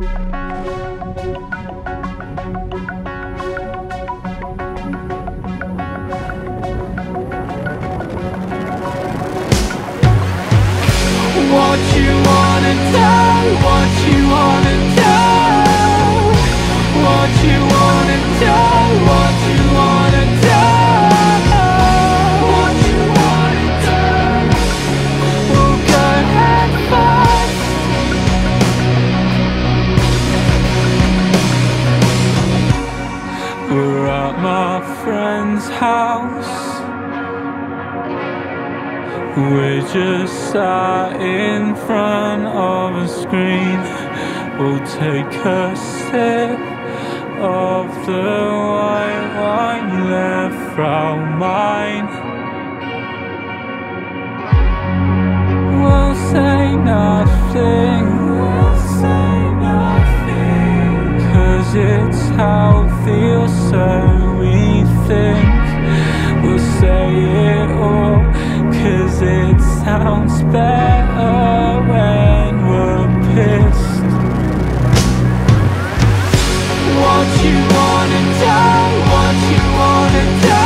What you wanna do, what you wanna do, what you wanna do, what you wanna do, what you wanna do. We'll go head first. We're at my friend's house, we're just sat in front of a screen. We'll take a sip of the white wine left from mine. We'll say nothing, we'll say nothing, 'cause it's how it feels, so we think. We'll say it all, 'cause it sounds better when we're pissed. What you wanna do, what you wanna do,